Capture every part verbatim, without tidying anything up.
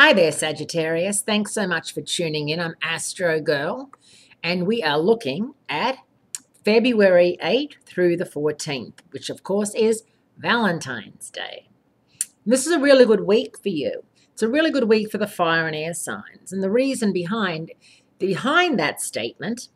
Hi there, Sagittarius. Thanks so much for tuning in. I'm Astrogirl, and we are looking at February eighth through the fourteenth, which of course is Valentine's Day. And this is a really good week for you. It's a really good week for the fire and air signs. And the reason behind, behind that statement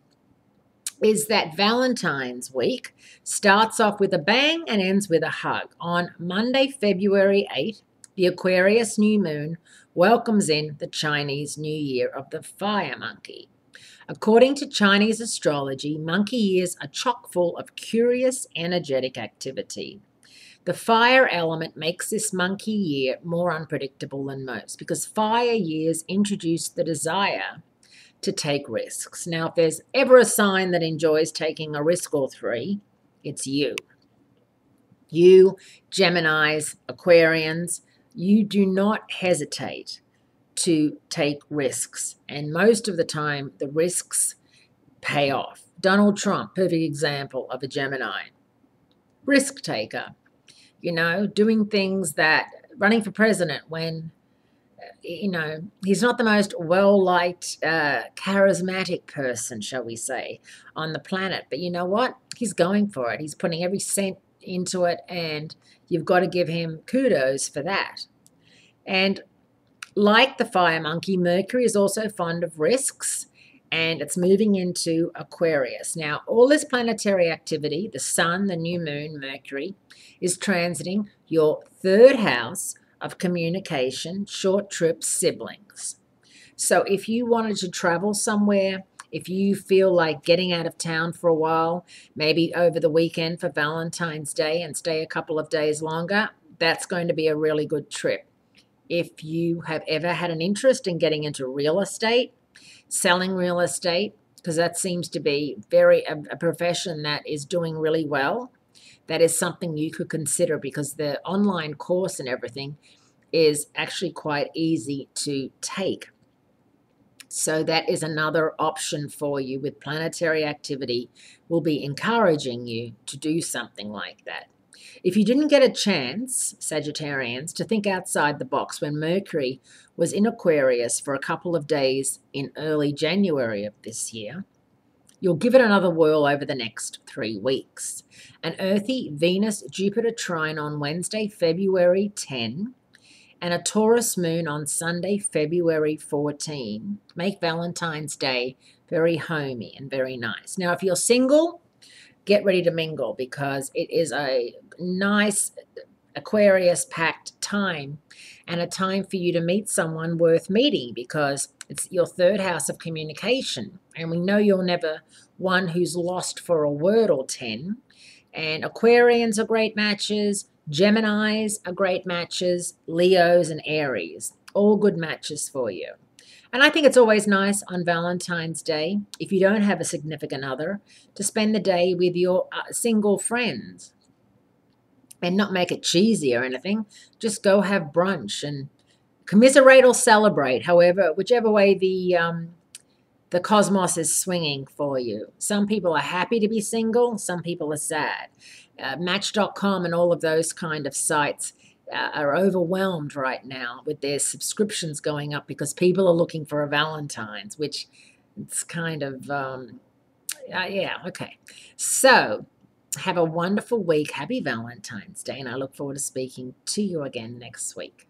is that Valentine's week starts off with a bang and ends with a hug. On Monday, February eighth, the Aquarius new moon welcomes in the Chinese New Year of the Fire Monkey. According to Chinese astrology, monkey years are chock full of curious, energetic activity. The fire element makes this monkey year more unpredictable than most because fire years introduce the desire to take risks. Now, if there's ever a sign that enjoys taking a risk or three, it's you. You, Geminis, Aquarians, you do not hesitate to take risks, and most of the time the risks pay off. Donald Trump, perfect example of a Gemini. Risk taker, you know, doing things that, running for president when, you know, he's not the most well-liked, uh, charismatic person, shall we say, on the planet. But you know what? He's going for it. He's putting every cent into it, and you've got to give him kudos for that. And like the fire monkey, Mercury is also fond of risks, and it's moving into Aquarius. Now, all this planetary activity, the sun, the new moon, Mercury, is transiting your third house of communication, short trips, siblings. So if you wanted to travel somewhere, if you feel like getting out of town for a while, maybe over the weekend for Valentine's Day and stay a couple of days longer, that's going to be a really good trip. If you have ever had an interest in getting into real estate, selling real estate, because that seems to be very a, a profession that is doing really well, that is something you could consider because the online course and everything is actually quite easy to take. So that is another option for you. With planetary activity, will be encouraging you to do something like that. If you didn't get a chance, Sagittarians, to think outside the box when Mercury was in Aquarius for a couple of days in early January of this year, you'll give it another whirl over the next three weeks. An earthy Venus-Jupiter trine on Wednesday, February tenth, and a Taurus moon on Sunday, February fourteenth, make Valentine's Day very homey and very nice. Now, if you're single, get ready to mingle because it is a nice Aquarius-packed time and a time for you to meet someone worth meeting because it's your third house of communication. And we know you're never one who's lost for a word or ten. And Aquarians are great matches. Geminis are great matches, Leos and Aries, all good matches for you. And I think it's always nice on Valentine's Day, if you don't have a significant other, to spend the day with your uh, single friends and not make it cheesy or anything. Just go have brunch and commiserate or celebrate, however, whichever way the, um, the cosmos is swinging for you. Some people are happy to be single, some people are sad. Uh, match dot com and all of those kind of sites uh, are overwhelmed right now with their subscriptions going up because people are looking for a Valentine's, which it's kind of, um, uh, yeah, okay. So have a wonderful week. Happy Valentine's Day, and I look forward to speaking to you again next week.